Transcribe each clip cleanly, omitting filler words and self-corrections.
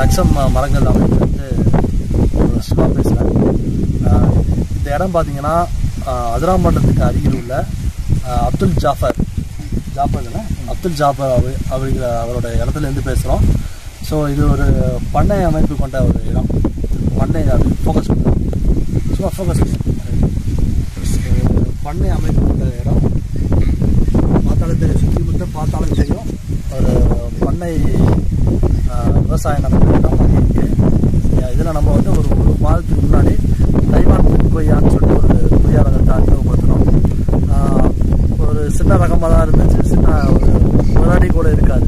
Maximum மரங்கள் அமைப்பு வந்து ஒரு சும்மா பேசுகிறாங்க. இந்த இடம் பார்த்தீங்கன்னா அதிராமண்டலத்துக்கு அருகில் உள்ள அப்துல் ஜாஃபர் அவரோட இடத்துலேருந்து பேசுகிறோம். ஸோ இது ஒரு பண்ணை அமைப்பு கொண்ட ஒரு இடம். பண்ணை அது ஃபோக்கஸ் பண்ணுறோம், சும்மா ஃபோக்கஸ் பண்ணுறோம். பண்ணை அமைப்பு கொண்ட இடம், பாத்தாளத்தை சுற்றி முற்ற பாத்தாளம் செய்யும் ஒரு பண்ணை விவசாய நடக்கிற இடம் மாதிரி இருக்குது. இதில் நம்ம வந்து ஒரு ஒரு மாதத்துக்கு முன்னாடி தைவான் கொய்யான்னு சொல்லிட்டு ஒரு கொய்யா ரகத்தை அறிமுகப்படுத்தினோம். ஒரு சின்ன ரகமாக தான் இருந்துச்சு, சின்ன ஒரு முன்னாடி கூட இருக்காது.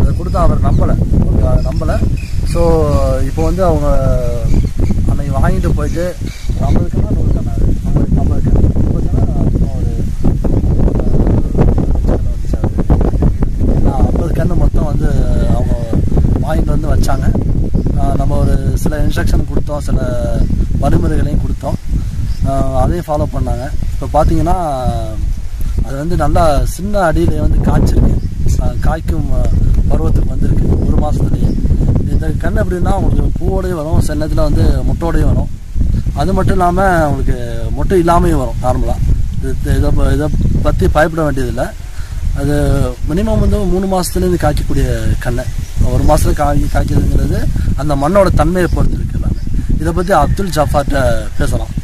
அதை கொடுத்தா அவர் நம்பலை. ஸோ இப்போ வந்து அவங்க அன்னைக்கு வாங்கிட்டு போயிட்டு 50 கன்று மொத்தம் வந்து அவங்க வாங்கிட்டு வந்து வச்சாங்க. நம்ம ஒரு சில இன்ஸ்ட்ரக்ஷன் கொடுத்தோம், சில வழிமுறைகளையும் கொடுத்தோம், அதையும் ஃபாலோ பண்ணாங்க. இப்போ பார்த்தீங்கன்னா அது வந்து நல்லா சின்ன அடியில் வந்து காய்ச்சிருக்கு, காய்க்கும் பருவத்துக்கு வந்துருக்கு. ஒரு மாதத்துலேயே இந்த கன்று எப்படின்னா உங்களுக்கு பூவோடையும் வரும், சில நேரத்தில் வந்து முட்டையோடையும் வரும். அது மட்டும் இல்லாமல் உங்களுக்கு மொட்டை இல்லாமையும் வரும். நார்மலாக இதை பற்றி பயப்பட வேண்டியதில்லை. அது மினிமம் வந்து 3 மாதத்துலேருந்து காய்க்கக்கூடிய கன்று. ஒரு மாதத்தில் காய்க்கிறதுங்கிறது அந்த மண்ணோட தன்மையை பொறுத்து இருக்குது எல்லாமே. இதை பற்றி அப்துல் ஜாஃபார்கிட்ட பேசலாம்.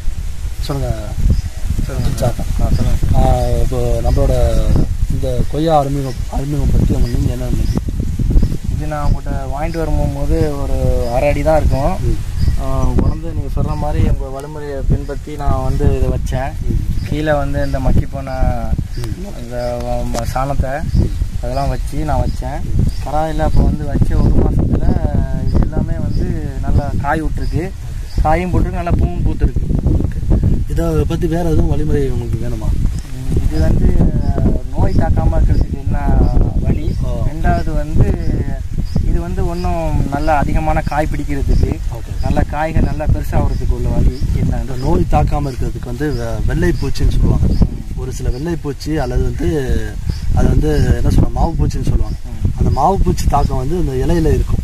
சொல்லுங்கள். இப்போ நம்மளோட இந்த கொய்யா அறிமுகம் பற்றி அவங்க நீங்கள் என்ன நினைக்கிறீங்க? இது நான் உங்கள்கிட்ட வாங்கிட்டு வரும்போது ஒரு 6 அடி தான் இருக்கும். உடம்பு நீங்கள் சொல்கிற மாதிரி உங்கள் வழிமுறையை பின்பற்றி நான் வந்து இதை வச்சேன். கீழே வந்து இந்த மக்கி போன இந்த சாணத்தை அதெல்லாம் வச்சு நான் வச்சேன். பரவாயில்ல, அப்போ வந்து வச்ச ஒரு மாதத்தில் இது எல்லாமே வந்து நல்லா காய் விட்டுருக்கு, காயும் போட்டுருக்கு, நல்லா பூவும் பூத்துருக்கு. இதை பற்றி வேறு எதுவும் வழிமுறை உங்களுக்கு வேணுமா? இது வந்து நோய் தாக்காமல் இருக்கிறதுக்கு என்ன வழி? ரெண்டாவது வந்து இது வந்து ஒன்றும் நல்லா அதிகமான காய் பிடிக்கிறதுக்கு, நல்ல காய்கள் நல்லா பெருசாகிறதுக்கு உள்ள வழி என்ன? இந்த நோய் தாக்காமல் இருக்கிறதுக்கு வந்து வெள்ளைப்பூச்சின்னு சொல்லுவாங்க. ஒரு சில வெள்ளைப்பூச்சி அல்லது வந்து அது வந்து என்ன சொல்லுவாங்க, மாவுப்பூச்சின்னு சொல்லுவாங்க. அந்த மாவுப்பூச்சி தாக்கம் வந்து இந்த இலையில் இருக்கும்.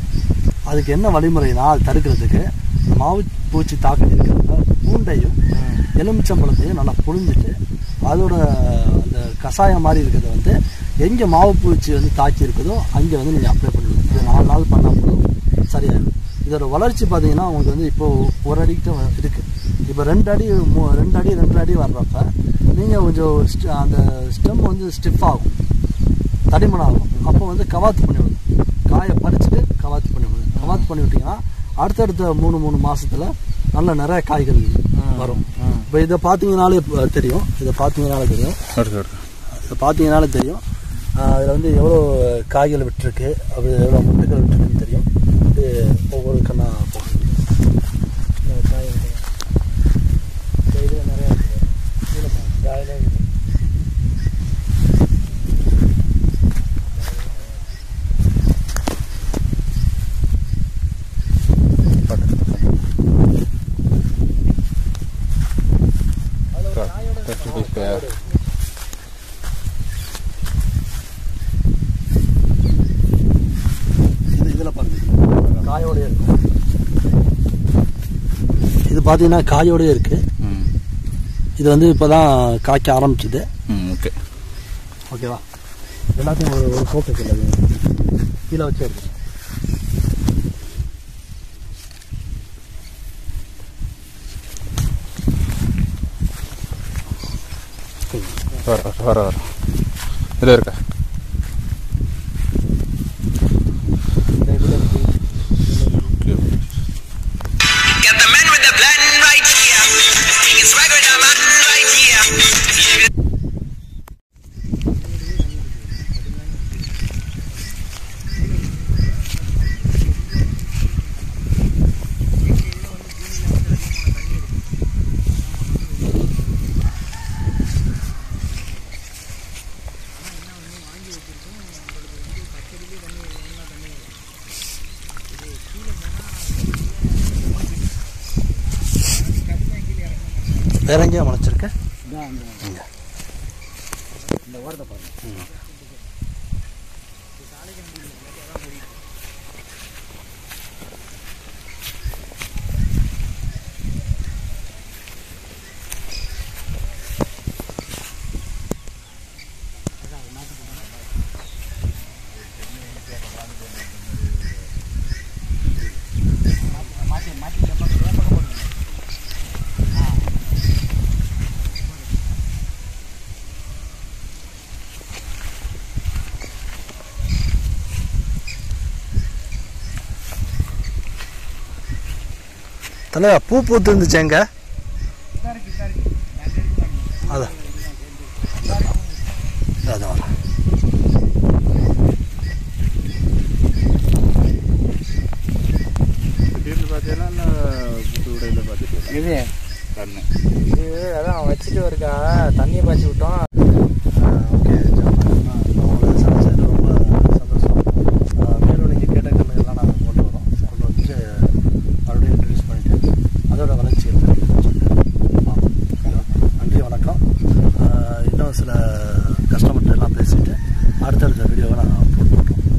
அதுக்கு என்ன வழிமுறைனா அது தடுக்கிறதுக்கு மாவுப்பூச்சி தாக்கம் இருக்கிறப்ப பூண்டையும் எலுமிச்சம்பழத்தையும் நல்லா புழிஞ்சிட்டு அதோட அந்த கஷாயம் மாதிரி இருக்கிறத வந்து எங்கே மாவுப்பூச்சி வந்து தாக்கி இருக்குதோ அங்கே வந்து நீங்கள் அப்ளை பண்ணுவோம். இது 4 நாள் பண்ணால் போதும், சரியாயிடும். இதோட வளர்ச்சி பார்த்தீங்கன்னா உங்களுக்கு வந்து இப்போது 1 அடிக்கிட்ட இருக்குது. இப்போ 2 அடி வர்றப்ப நீங்கள் கொஞ்சம் அந்த ஸ்டெம் வந்து ஸ்டிஃப் ஆகும், தடிமனாகும். அப்போ வந்து கவாத்து பண்ணிவிடுது, காயை பறிச்சுட்டு கவாத்து பண்ணிவிட்டிங்கன்னா அடுத்தடுத்த 3 மாதத்தில் நல்ல நிறைய காய்கள் வரும். இப்போ இதை பார்த்தீங்கனாலே தெரியும் அதில் வந்து எவ்வளோ காய்கள் விட்டுருக்கு, அப்படி எவ்வளோ முட்டைகள் விட்டுருக்குன்னு தெரியும். இது ஒவ்வொரு கண்ணா காய் இதில் நிறையா காயிலே பார்த்தீங்கன்னா காயோடய இருக்கு. இது வந்து இப்போதான் காய்க்க ஆரம்பிச்சுது. ஓகேவா? எல்லாத்தையும் ஒரு கோப்பை கீழே வச்சே இருக்கு. இதில் இருக்கா வேற எங்கேயா முளைச்சிருக்கேன். இந்த வாரத்தை பாருங்க. தலைவா பூ பூத்து இருந்துச்சேங்க. அதான் அதான் இது இது அதான் வச்சுட்டு இருக்கா தண்ணியை பாய்ச்சி விட்டோம். சில கஸ்டமர்கிட்ட எல்லாம் பேசிட்டு அடுத்தடுத்த வீடியோவை நான் போட்டு